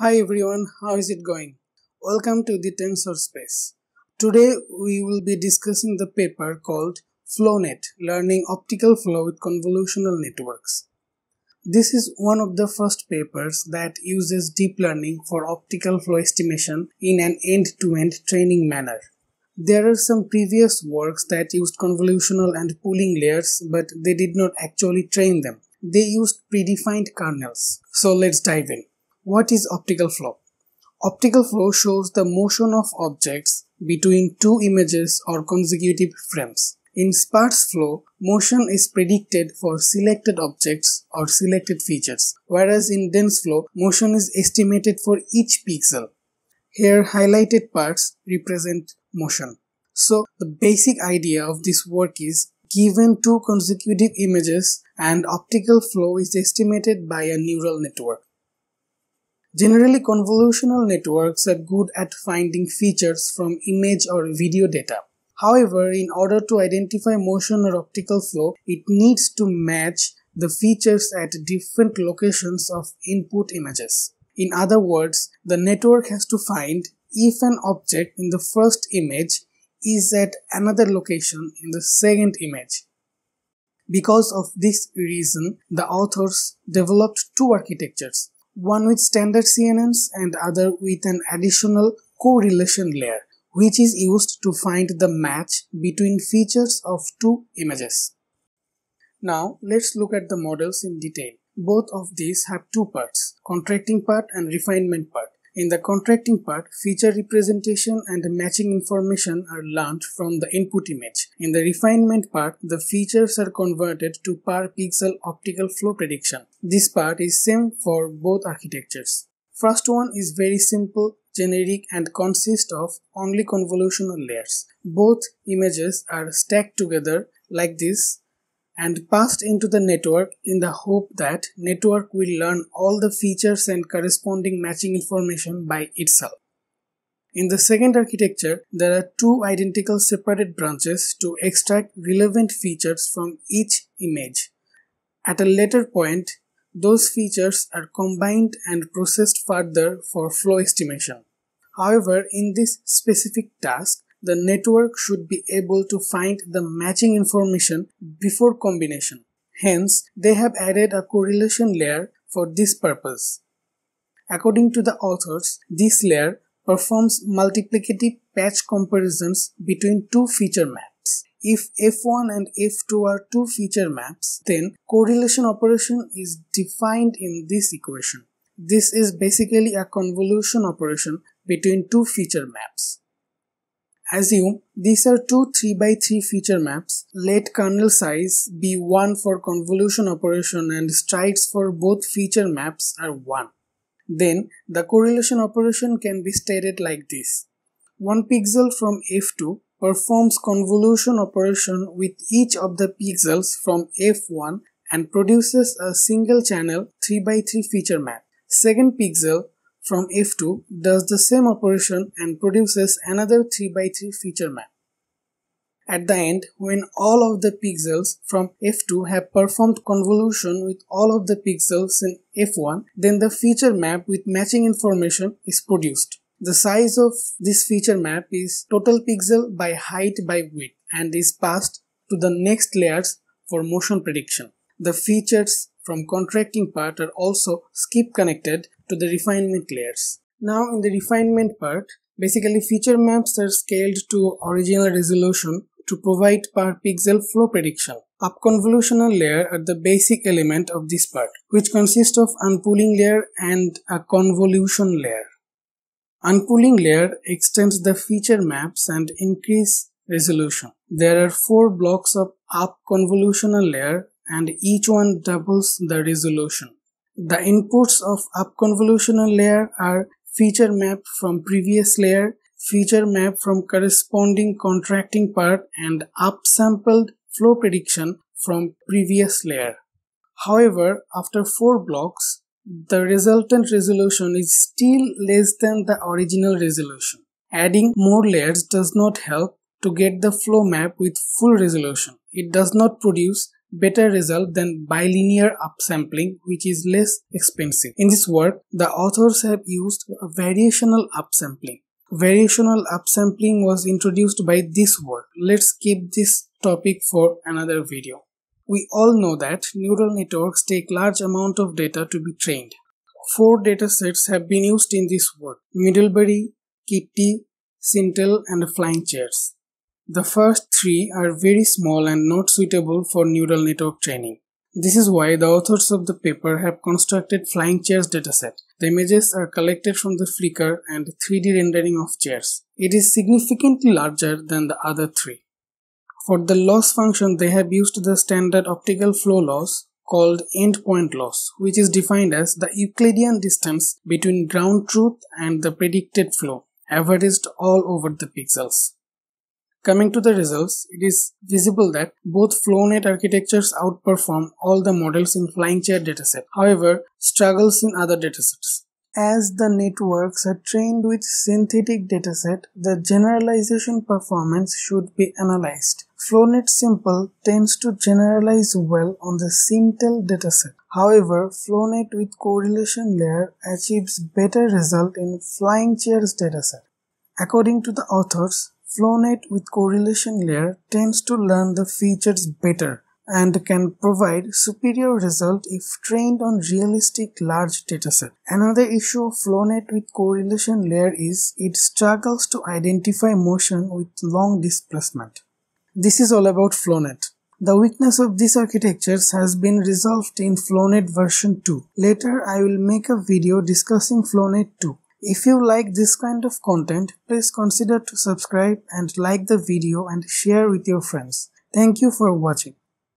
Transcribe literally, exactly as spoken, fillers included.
Hi everyone, how is it going? Welcome to the TensorSpace. Today we will be discussing the paper called FlowNet, Learning Optical Flow with Convolutional Networks. This is one of the first papers that uses deep learning for optical flow estimation in an end-to-end training manner. There are some previous works that used convolutional and pooling layers, but they did not actually train them. They used predefined kernels. So let's dive in. What is optical flow? Optical flow shows the motion of objects between two images or consecutive frames. In sparse flow, motion is predicted for selected objects or selected features, whereas in dense flow, motion is estimated for each pixel. Here, highlighted parts represent motion. So, the basic idea of this work is, given two consecutive images, and optical flow is estimated by a neural network. Generally, convolutional networks are good at finding features from image or video data. However, in order to identify motion or optical flow, it needs to match the features at different locations of input images. In other words, the network has to find if an object in the first image is at another location in the second image. Because of this reason, the authors developed two architectures, one with standard C N Ns and other with an additional correlation layer, which is used to find the match between features of two images. Now, let's look at the models in detail. Both of these have two parts, contracting part and refinement part. In the contracting part, feature representation and matching information are learned from the input image. In the refinement part, the features are converted to per pixel optical flow prediction. This part is same for both architectures. First one is very simple, generic and consists of only convolutional layers. Both images are stacked together like this and passed into the network in the hope that network will learn all the features and corresponding matching information by itself. In the second architecture, there are two identical separate branches to extract relevant features from each image. At a later point, those features are combined and processed further for flow estimation. However, in this specific task, the network should be able to find the matching information before combination. Hence, they have added a correlation layer for this purpose. According to the authors, this layer performs multiplicative patch comparisons between two feature maps. If F one and F two are two feature maps, then correlation operation is defined in this equation. This is basically a convolution operation between two feature maps. Assume these are two three by three feature maps, let kernel size be one for convolution operation and strides for both feature maps are one. Then the correlation operation can be stated like this. One pixel from F two performs convolution operation with each of the pixels from F one and produces a single channel three by three feature map. Second pixel from F two does the same operation and produces another three by three feature map. At the end, when all of the pixels from F two have performed convolution with all of the pixels in F one, then the feature map with matching information is produced. The size of this feature map is total pixel by height by width and is passed to the next layers for motion prediction. The features from contracting part are also skip connected to the refinement layers. Now in the refinement part, basically feature maps are scaled to original resolution to provide per pixel flow prediction. Upconvolutional layer are the basic element of this part, which consists of unpooling layer and a convolution layer. Unpooling layer extends the feature maps and increase resolution. There are four blocks of upconvolutional layer and each one doubles the resolution. The inputs of upconvolutional layer are feature map from previous layer, feature map from corresponding contracting part and upsampled flow prediction from previous layer. However, after four blocks, the resultant resolution is still less than the original resolution. Adding more layers does not help to get the flow map with full resolution. It does not produce better result than bilinear upsampling, which is less expensive. In this work, the authors have used variational upsampling. Variational upsampling was introduced by this work. Let's keep this topic for another video. We all know that neural networks take large amount of data to be trained. Four datasets have been used in this work: Middlebury, Kitti, Sintel and Flying Chairs. The first three are very small and not suitable for neural network training. This is why the authors of the paper have constructed Flying Chairs dataset. The images are collected from the flicker and three D rendering of chairs. It is significantly larger than the other three. For the loss function, they have used the standard optical flow loss called endpoint loss, which is defined as the Euclidean distance between ground truth and the predicted flow, averaged all over the pixels. Coming to the results, it is visible that both FlowNet architectures outperform all the models in Flying Chair dataset, however, struggles in other datasets. As the networks are trained with synthetic dataset, the generalization performance should be analyzed. FlowNet Simple tends to generalize well on the Sintel dataset. However, FlowNet with correlation layer achieves better result in Flying Chairs dataset. According to the authors, FlowNet with correlation layer tends to learn the features better and can provide superior result if trained on realistic large dataset. Another issue of FlowNet with correlation layer is it struggles to identify motion with long displacement. This is all about FlowNet. The weakness of these architectures has been resolved in FlowNet version two. Later I will make a video discussing FlowNet two. If you like this kind of content, please consider to subscribe and like the video and share with your friends. Thank you for watching.